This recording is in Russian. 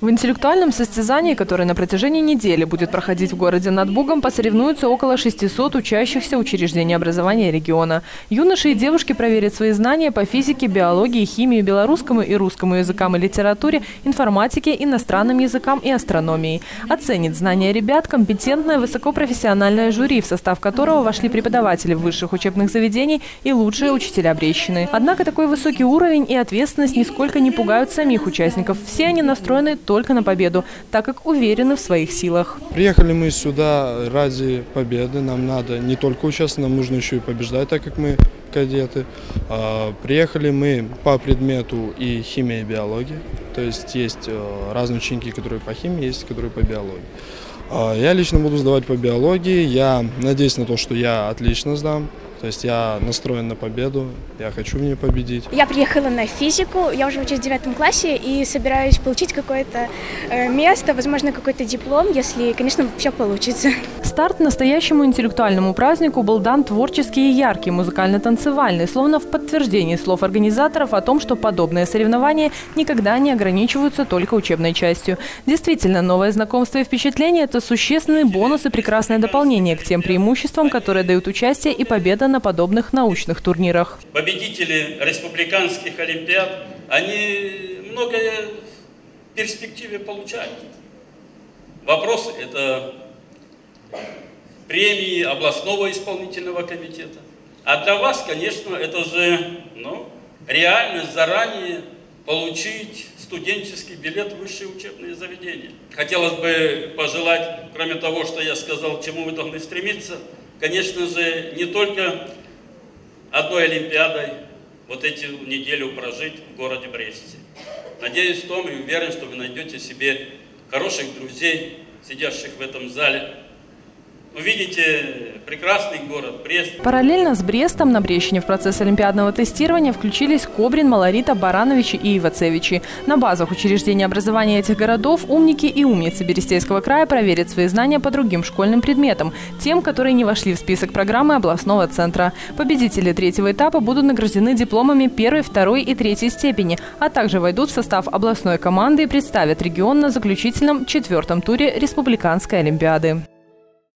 В интеллектуальном состязании, которое на протяжении недели будет проходить в городе над Бугом, посоревнуются около 600 учащихся учреждений образования региона. Юноши и девушки проверят свои знания по физике, биологии, химии, белорусскому и русскому языкам и литературе, информатике, иностранным языкам и астрономии. Оценит знания ребят компетентное высокопрофессиональное жюри, в состав которого вошли преподаватели высших учебных заведений и лучшие учителя Брещины. Однако такой высокий уровень и ответственность нисколько не пугают самих участников. Все они настроены только на победу, так как уверены в своих силах. Приехали мы сюда ради победы. Нам надо не только участвовать, нам нужно еще и побеждать, так как мы кадеты. Приехали мы по предмету и химия, и биология. То есть есть разные ученики, которые по химии, есть которые по биологии. Я лично буду сдавать по биологии. Я надеюсь на то, что я отлично сдам. То есть я настроен на победу, я хочу в ней победить. Я приехала на физику, я уже учусь в 9 классе и собираюсь получить какое-то место, возможно, какой-то диплом, если, конечно, все получится. Старт настоящему интеллектуальному празднику был дан творческий и яркий, музыкально-танцевальный, словно в подтверждении слов организаторов о том, что подобные соревнования никогда не ограничиваются только учебной частью. Действительно, новое знакомство и впечатление – это существенный бонус и прекрасное дополнение к тем преимуществам, которые дают участие и победа на подобных научных турнирах. Победители республиканских олимпиад, они многое в перспективе получают. Вопрос – это премии областного исполнительного комитета. А для вас, конечно, это же реальность заранее получить студенческий билет в высшие учебные заведения. Хотелось бы пожелать, кроме того, что я сказал, к чему вы должны стремиться, конечно же, не только одной Олимпиадой вот эту неделю прожить в городе Бресте. Надеюсь в том и уверен, что вы найдете себе хороших друзей, сидящих в этом зале. Увидите прекрасный город Брест. Параллельно с Брестом на Брещине в процесс олимпиадного тестирования включились Кобрин, Малорита, Барановичи и Ивацевичи. На базах учреждений образования этих городов умники и умницы Берестейского края проверят свои знания по другим школьным предметам, тем, которые не вошли в список программы областного центра. Победители третьего этапа будут награждены дипломами 1-й, 2-й и 3-й степени, а также войдут в состав областной команды и представят регион на заключительном 4-м туре Республиканской Олимпиады.